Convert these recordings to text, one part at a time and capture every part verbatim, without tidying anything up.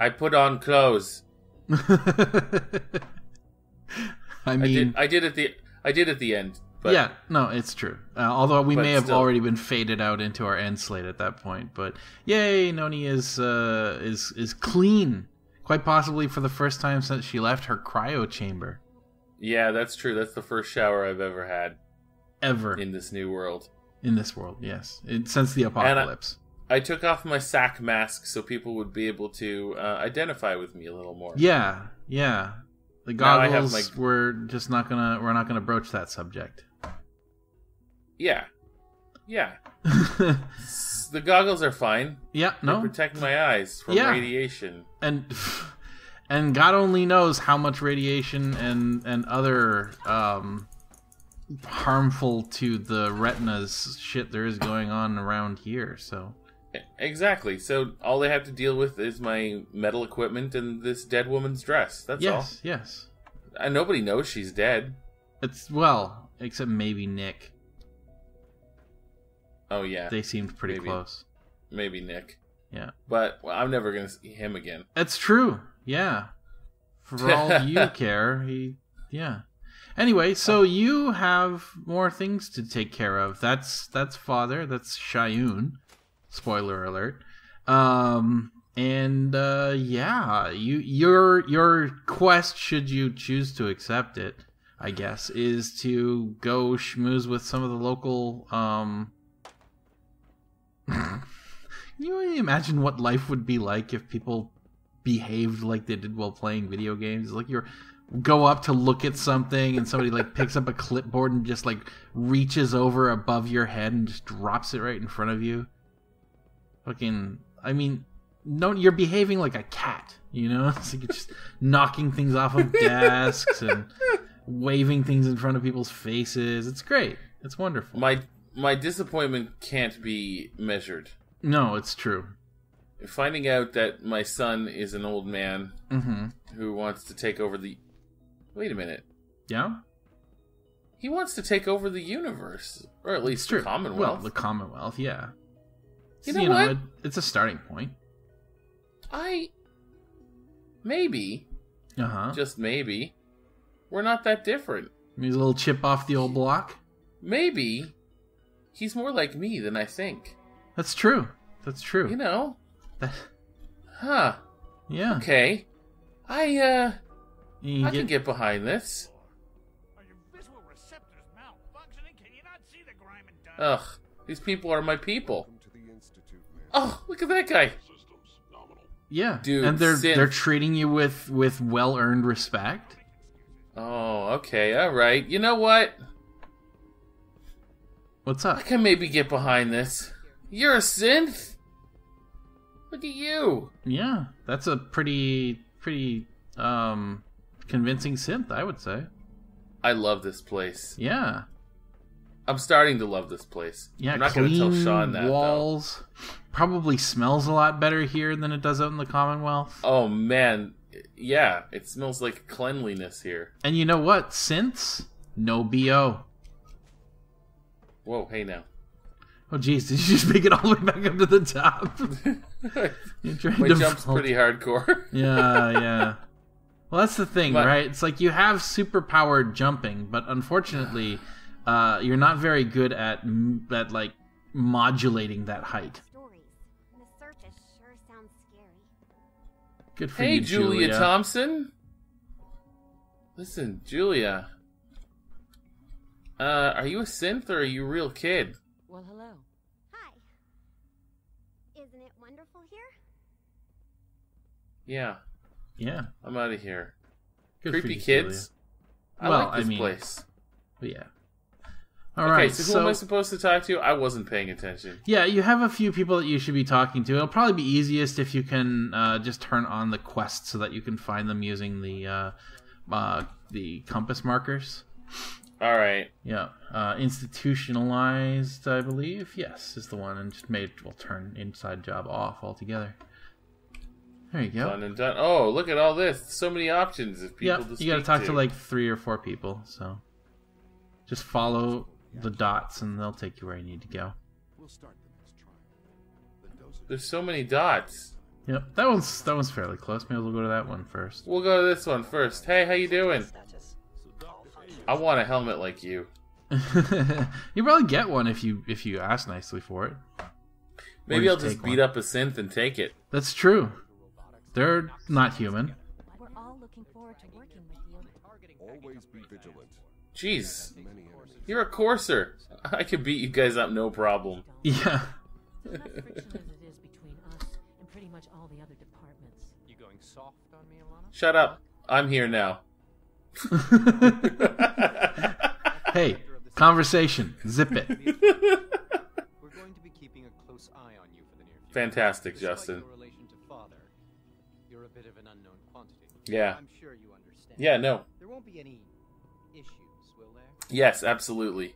I put on clothes. I mean, I did, I did at the I did at the end. But, yeah, no, it's true. Uh, although we may have still already been faded out into our end slate at that point, but yay, Noni is uh, is is clean, quite possibly for the first time since she left her cryo chamber. Yeah, that's true. That's the first shower I've ever had, ever in this new world. In this world, yes, it, since the apocalypse. I took off my sack mask so people would be able to uh, identify with me a little more. Yeah, yeah. The goggles, my... we're just not gonna, we're not gonna broach that subject. Yeah, yeah. The goggles are fine. Yeah, no. They protect my eyes from yeah. radiation. And and God only knows how much radiation and and other um, harmful to the retinas shit there is going on around here. So. Exactly. So all they have to deal with is my metal equipment and this dead woman's dress. That's yes, all. Yes, yes. And nobody knows she's dead. It's, well, except maybe Nick. Oh, yeah. They seemed pretty maybe. close. Maybe Nick. Yeah. But well, I'm never going to see him again. That's true. Yeah. For all you care, he... Yeah. Anyway, so you have more things to take care of. That's, that's father. That's Shaun. Spoiler alert. Um, and uh, yeah, you your your quest, should you choose to accept it, I guess, is to go schmooze with some of the local. Um... Can you imagine what life would be like if people behaved like they did while playing video games? Like you're go up to look at something and somebody like picks up a clipboard and just like reaches over above your head and just drops it right in front of you. Fucking, I mean, no, you're behaving like a cat, you know? It's like you're just knocking things off of desks and waving things in front of people's faces. It's great. It's wonderful. My my disappointment can't be measured. No, it's true. Finding out that my son is an old man mm-hmm. who wants to take over the... Wait a minute. Yeah? He wants to take over the universe, or at least the Commonwealth. Well, the Commonwealth, yeah. You know, you know what? It, it's a starting point. I... Maybe. Uh-huh. Just maybe. We're not that different. Maybe a little chip off the old block? Maybe. He's more like me than I think. That's true. That's true. You know? That... Huh. Yeah. Okay. I, uh... You I get... can get behind this. Are your visual receptors malfunctioning? Can you not see the grime and dust? Ugh. These people are my people. Oh, look at that guy! Yeah, dude, and they're synth. they're treating you with with well earned respect. Oh, okay, all right. You know what? What's up? I can maybe get behind this. You're a synth. Look at you. Yeah, that's a pretty pretty um convincing synth, I would say. I love this place. Yeah. I'm starting to love this place. Yeah, I'm not going to tell Shaun that. Walls though. Probably smells a lot better here than it does out in the Commonwealth. Oh man, yeah, it smells like cleanliness here. And you know what? Synths, no B O Whoa, hey now. Oh geez, did you just make it all the way back up to the top? My to jump's fall. pretty hardcore. Yeah, yeah. Well, that's the thing, but, right? It's like you have superpowered jumping, but unfortunately. Uh, you're not very good at at like modulating that height. Good for hey, you, Julia. Julia Thompson. Listen, Julia. Uh, are you a synth or are you a real kid? Well, hello. Hi. Isn't it wonderful here? Yeah. Yeah. I'm out of here. Good Creepy you, kids. I well, like this I mean, place. Yeah. All okay, right, so who so, am I supposed to talk to? I wasn't paying attention. Yeah, you have a few people that you should be talking to. It'll probably be easiest if you can uh, just turn on the quest so that you can find them using the uh, uh, the compass markers. All right. Yeah, uh, institutionalized, I believe. Yes, is the one, and just made we'll turn inside job off altogether. There you go. Done and done. Oh, look at all this! So many options. If people, yeah, you got to talk to like three or four people. So, just follow the dots and they'll take you where you need to go. There's so many dots. Yep, that one's that one's fairly close. Maybe we'll go to that one first. We'll go to this one first. Hey, how you doing? I want a helmet like you. You probably get one if you if you ask nicely for it. Maybe just I'll just beat one. up a synth and take it. That's true. They're not human. We're all looking forward to working with you. Always be vigilant. Jeez, you're a Courser. I could beat you guys up no problem. Yeah. So much friction as it is between us and pretty much all the other departments. You going soft on me, Alana? Shut up. I'm here now. Hey, conversation. Zip it. We're going to be keeping a close eye on you for the near future. Fantastic, Justin. You're a bit of an unknown quantity. Yeah. I'm sure you understand. Yeah, no. There won't be any issues, will there? Yes, absolutely.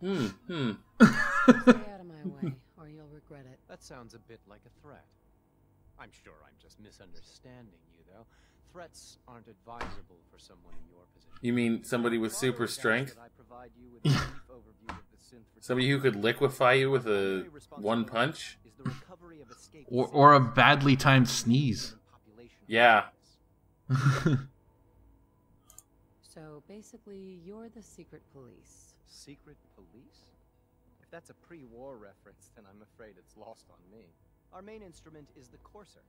Hmm. Hmm. Stay out of my way, or you'll regret it. That sounds a bit like a threat. I'm sure I'm just misunderstanding you, though. Threats aren't advisable for someone in your position. You mean somebody with super strength? Somebody who could liquefy you with a one punch? Or, or a badly timed sneeze. Yeah. So basically, you're the secret police. Secret police? If that's a pre-war reference, then I'm afraid it's lost on me. Our main instrument is the Courser,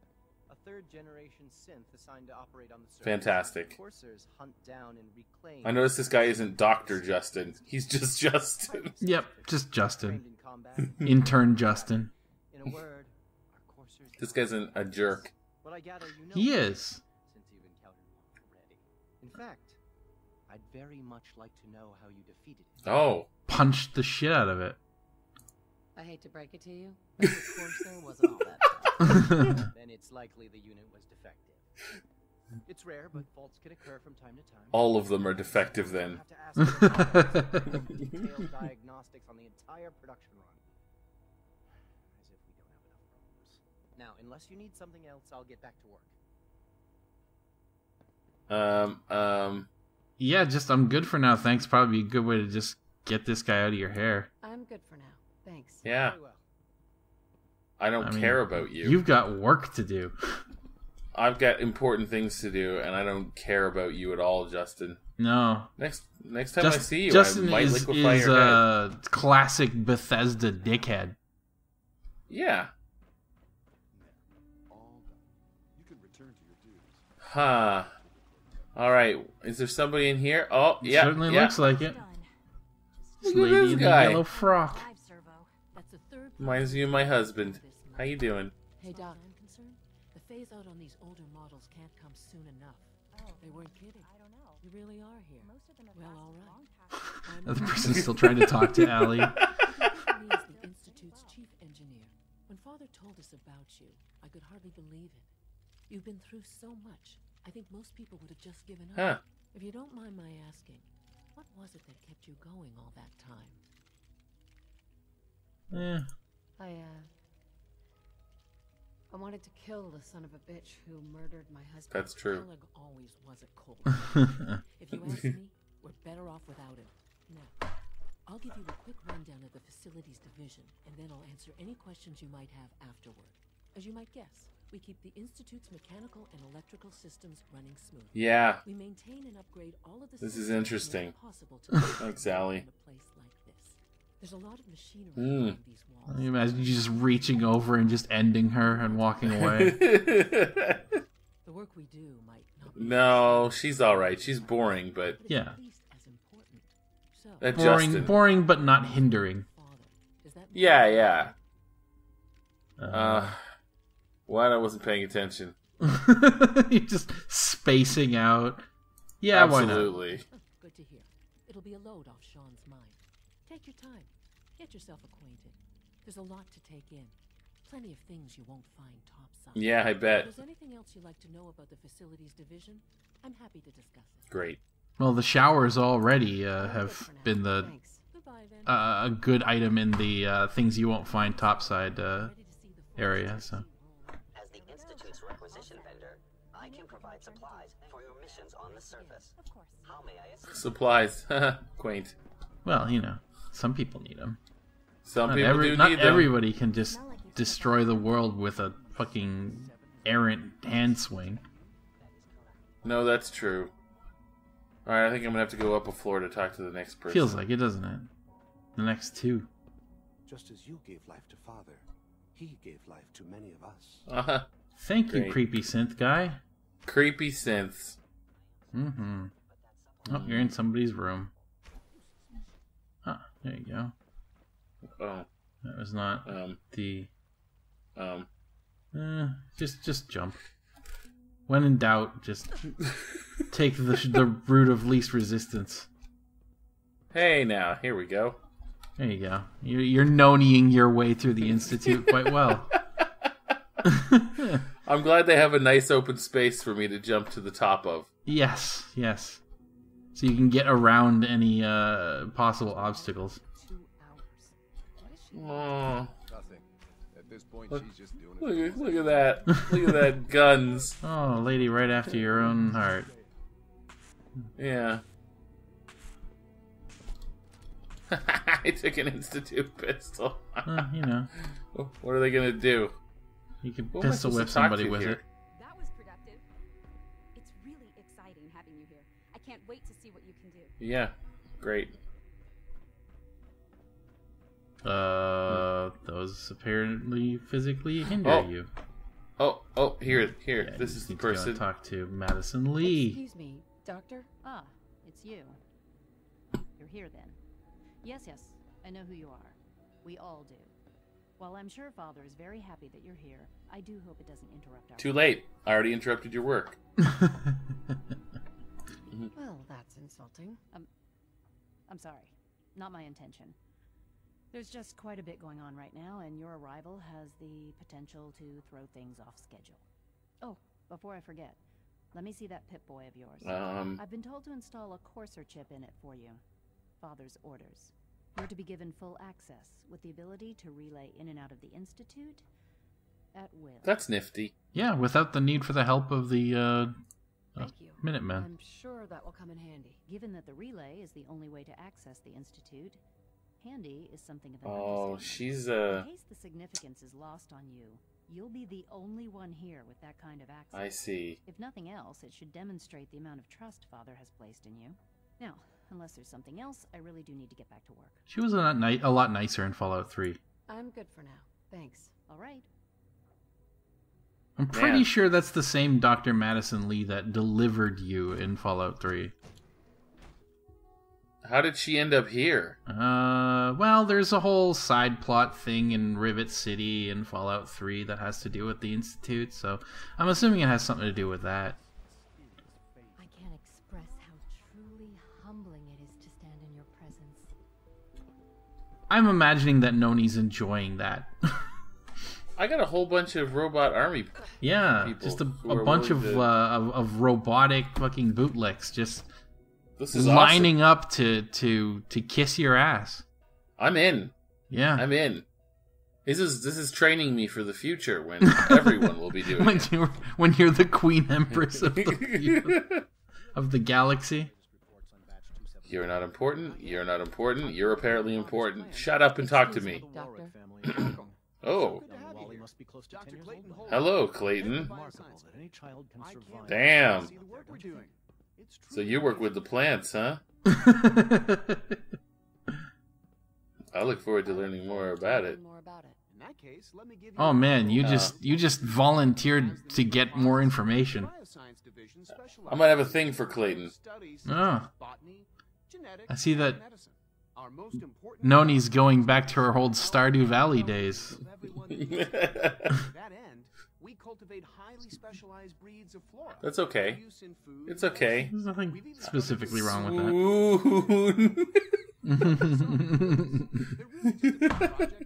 a third-generation synth assigned to operate on the surface. Fantastic. Coursers hunt down and reclaim. I notice this guy isn't Doctor Justin. He's just Justin. Yep, just Justin. Intern Justin. In a word, our Coursers. This guy's an, a jerk. What I gather, you know he is. Since you've encountered one already. In fact, I'd very much like to know how you defeated it. Oh, punched the shit out of it. I hate to break it to you, but the Corsair wasn't all that. Then it's likely the unit was defective. It's rare, but faults can occur from time to time. All of them are defective, then. Have to ask detailed diagnostics on the entire production run. As if we don't have enough problems. Now, unless you need something else, I'll get back to work. Um, um. Yeah, just I'm good for now. Thanks. Probably be a good way to just get this guy out of your hair. I'm good for now. Thanks. Yeah. Well. I don't I mean, care about you. You've got work to do. I've got important things to do, and I don't care about you at all, Justin. No. Next next time Just, I see you, Justin I might is, liquefy is your head. Uh, classic Bethesda dickhead. Yeah. Huh. All right. Is there somebody in here? Oh, yeah. It certainly yeah. looks like it. This Look lady in the yellow frock. Reminds you of my husband. How you doing? Hey Doc, I'm concerned. The phase out on these older models can't come soon enough. Oh, they weren't kidding. I don't know. You really are here. Most of them have well, all right. Another person's still trying to talk to Allie. He is the Institute's chief engineer. When Father told us about you, I could hardly believe it. You've been through so much. I think most people would have just given up. Huh. If you don't mind my asking, what was it that kept you going all that time? Yeah. I, uh, I wanted to kill the son of a bitch who murdered my husband. That's true. Alec always was a cold. If you ask me, we're better off without him. Now, I'll give you a quick rundown of the facilities division, and then I'll answer any questions you might have afterward. As you might guess, we keep the Institute's mechanical and electrical systems running smooth. Yeah. We maintain and upgrade all of the This is interesting. Possible to Thanks, Allie. There's a lot of machinery mm. behind these walls. Can you imagine you just reaching over and just ending her and walking away? The work we do might not be No, she's all right. She's boring, but yeah. That's boring, Justin. boring, but not hindering. Yeah, yeah. Uh, uh what? I wasn't paying attention. You're just spacing out. Yeah, absolutely. Why not? Good to hear. It'll be a load off Shaun's mind. Take your time. Get yourself acquainted. There's a lot to take in. Plenty of things you won't find topside. Yeah, I bet. If there's anything else you'd like to know about the facilities division, I'm happy to discuss it. Great. Well, the showers already uh, have been the uh, a good item in the uh, things you won't find topside uh, area. So. As the Institute's requisition vendor, I can provide supplies for your missions on the surface. Of course. How may I assist? Supplies. Quaint. Well, you know. Some people need them. Some not people every, do not need everybody them. Can just destroy the world with a fucking errant hand swing. No, that's true. Alright, I think I'm gonna have to go up a floor to talk to the next person. Feels like it, doesn't it? The next two. Just as you gave life to Father, he gave life to many of us. Uh-huh. Thank Great. you, creepy synth guy. Creepy synths. Mm-hmm. Oh, you're in somebody's room. Ah, there you go. Oh. That was not um, the... Um... Eh, just, just jump. When in doubt, just take the, the route of least resistance. Hey, now, here we go. There you go. You're, you're nonying your way through the Institute quite well. I'm glad they have a nice open space for me to jump to the top of. Yes, yes. So you can get around any uh, possible obstacles. Oh. At this point, look, she's just doing it. Look, look at that. Look at that. Guns. Oh, lady, right after your own heart. Yeah. I took an Institute pistol. uh, you know. What are they going to do? You can what pistol whip somebody with here? it. That was productive. It's really exciting having you here. I can't wait to see what you can do. Yeah, great. Uh, those apparently physically hinder oh. you. Oh, oh, here, here. Yeah, this is the person. To and talk to Madison Li. Excuse me, Doctor. Ah, it's you. You're here then. Yes, yes. I know who you are. We all do. While I'm sure Father is very happy that you're here, I do hope it doesn't interrupt our Too late. Work. I already interrupted your work. Well, that's insulting. Um, I'm sorry. Not my intention. There's just quite a bit going on right now, and your arrival has the potential to throw things off schedule. Oh, before I forget, let me see that Pip-Boy of yours. Um, I've been told to install a Corsair chip in it for you. Father's orders. You're to be given full access, with the ability to relay in and out of the Institute at will. That's nifty. Yeah, without the need for the help of the uh, Thank you. Minuteman. I'm sure that will come in handy. Given that the relay is the only way to access the Institute, handy is something of an Oh, she's a... Uh... In case the significance is lost on you, you'll be the only one here with that kind of access. I see. If nothing else, it should demonstrate the amount of trust Father has placed in you. Now... Unless there's something else, I really do need to get back to work. She was a, ni a lot nicer in Fallout three. I'm good for now. Thanks. All right. I'm pretty Man. sure that's the same Doctor Madison Li that delivered you in Fallout three. How did she end up here? Uh, well, there's a whole side plot thing in Rivet City in Fallout three that has to do with the Institute, so I'm assuming it has something to do with that. I'm imagining that Noni's enjoying that. I got a whole bunch of robot army. Yeah, just a, a bunch of, to... uh, of of robotic fucking bootlicks just this is lining awesome. up to to to kiss your ass. I'm in. Yeah, I'm in. This is this is training me for the future when everyone will be doing when it. You're, when you're the queen empress of the of the galaxy. You're not important. You're not important. You're apparently important. Shut up and talk to me. Oh. Hello, Clayton. Damn. So you work with the plants, huh? I look forward to learning more about it. Oh man, you just you just volunteered to get more information. I might have a thing for Clayton. Oh. I see that Noni's going back to her old Stardew Valley days. That's okay. It's okay. There's nothing specifically wrong with that.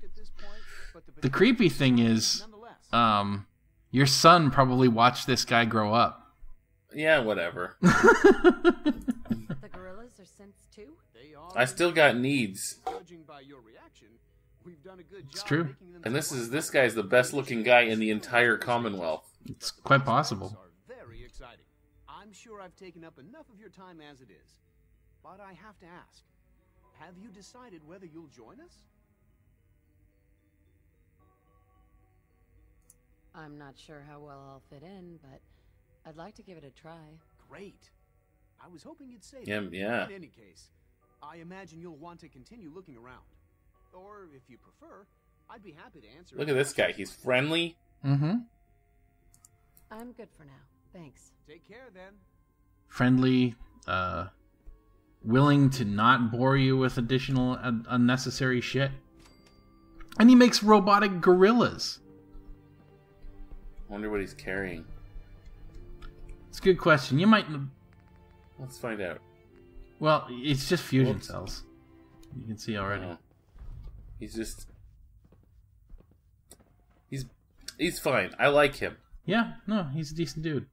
The creepy thing is, um, your son probably watched this guy grow up. Yeah, whatever. I still got needs. It's true. And this is this guy's the best looking guy in the entire Commonwealth. It's quite possible. I'm sure I've taken up enough of your time as it is. But I have to ask, have you decided whether you'll join us? I'm not sure how well I'll fit in, but I'd like to give it a try. Great. I was hoping you'd say yeah, that. Yeah. In any case, I imagine you'll want to continue looking around. Or, if you prefer, I'd be happy to answer. Look at this guy. He's friendly. Mm-hmm. I'm good for now. Thanks. Take care, then. Friendly, uh, willing to not bore you with additional uh, unnecessary shit. And he makes robotic gorillas. I wonder what he's carrying. It's a good question. You might... Let's find out. Well, it's just fusion Oops. cells. You can see already. Uh, he's just... He's he's fine. I like him. Yeah, no, he's a decent dude.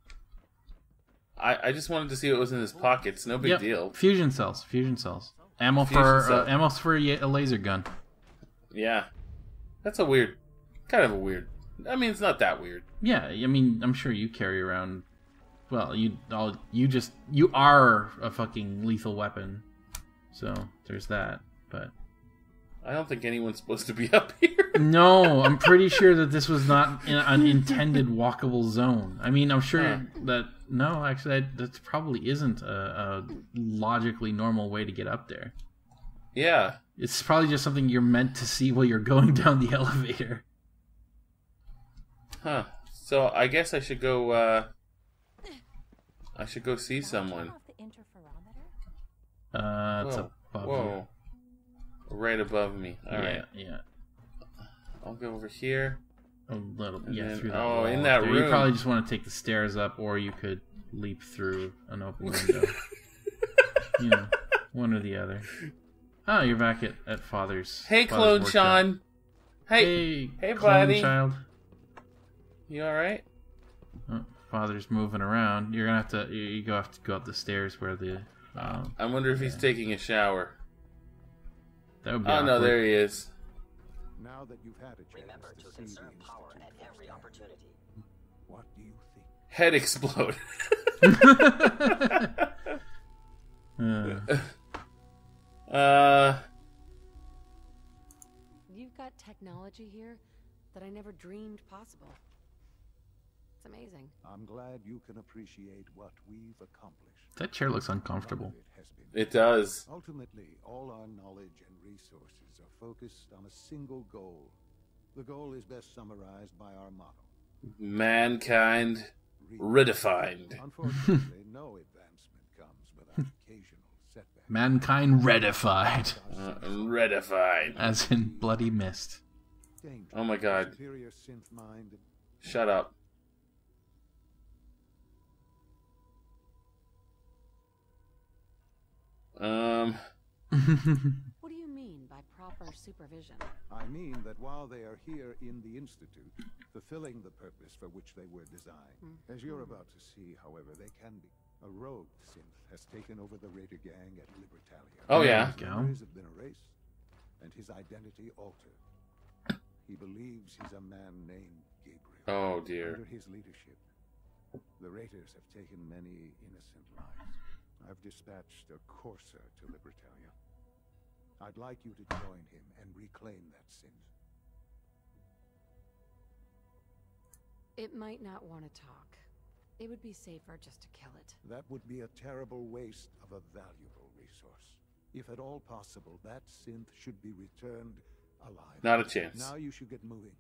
I, I just wanted to see what was in his pockets. No big yep. deal. Fusion cells. Fusion cells. Ammo fusion for cell. uh, ammo for a laser gun. Yeah. That's a weird... Kind of a weird... I mean, it's not that weird. Yeah, I mean, I'm sure you carry around... Well, you all you just you are a fucking lethal weapon, so there's that. But I don't think anyone's supposed to be up here. No, I'm pretty sure that this was not in an intended walkable zone. I mean, I'm sure yeah. that no, actually, that, that probably isn't a, a logically normal way to get up there. Yeah, it's probably just something you're meant to see while you're going down the elevator. Huh. So I guess I should go. Uh... I should go see someone. Uh, it's whoa. above Whoa. You. Right above me. All yeah, right. Yeah. I'll go over here. A little bit. Yeah, then, through that oh, wall in that room. You probably just want to take the stairs up, or you could leap through an open window. You know, one or the other. Oh, you're back at, at Father's. Hey, Father's clone Shaun. Hey. Hey, hey clone buddy. Child. You all right? Oh. Father's moving around. You're gonna have to. You go have to go up the stairs where the. Um, I wonder if yeah. he's taking a shower. That would be. Oh awkward. No, there he is. Now that you've had a chance Remember to, to conserve power at every opportunity. What do you think? Head explode. uh. uh. You've got technology here that I never dreamed possible. It's amazing. I'm glad you can appreciate what we've accomplished. That chair looks uncomfortable. It does. Ultimately, all our knowledge and resources are focused on a single goal. The goal is best summarized by our motto. Mankind redefined. Unfortunately, no advancement comes without occasional setbacks. Mankind redified. Uh, redified. As in bloody mist. Dangerous. Oh my god. Shut up. Um. What do you mean by proper supervision? I mean that while they are here in the Institute, fulfilling the purpose for which they were designed, mm-hmm. as you're about to see, however, they can be. A rogue synth has taken over the raider gang at Libertalia. Oh yeah. His memories have been erased, and his identity altered. He believes he's a man named Gabriel. Oh dear. Under his leadership, the raiders have taken many innocent lives. I've dispatched a Courser to Libertalia. I'd like you to join him and reclaim that sin. It might not want to talk. It would be safer just to kill it. That would be a terrible waste of a valuable resource. If at all possible, that synth should be returned alive. Not a chance. Now you should get moving.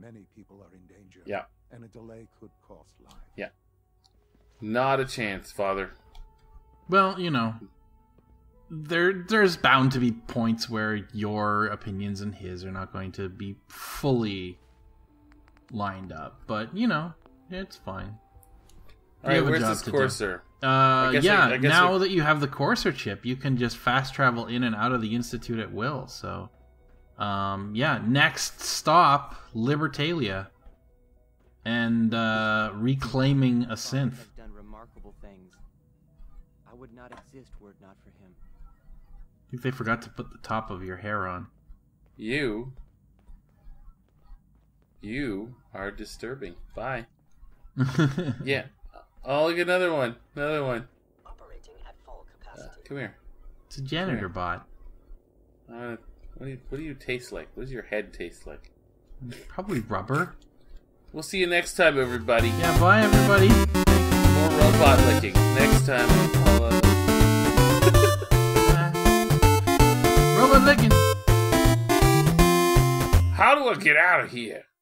Many people are in danger. Yeah. And a delay could cost lives. Yeah. Not a chance, Father. Well, you know, there there's bound to be points where your opinions and his are not going to be fully lined up, but you know, it's fine. All right, where's this Courser? Uh, yeah, I, I now I... that you have the Courser chip, you can just fast travel in and out of the Institute at will. So, um, yeah, next stop Libertalia, and uh, reclaiming a synth. Would not exist were it not for him. I think they forgot to put the top of your hair on. You. You are disturbing. Bye. Yeah. Oh, look, another one. Another one. Operating at full capacity. Uh, come here. It's a janitor bot. Uh, what do you, what do you taste like? What does your head taste like? Probably rubber. We'll see you next time, everybody. Yeah, bye, everybody. More robot licking. Next time. I'll, uh... uh, robot licking. How do I get out of here?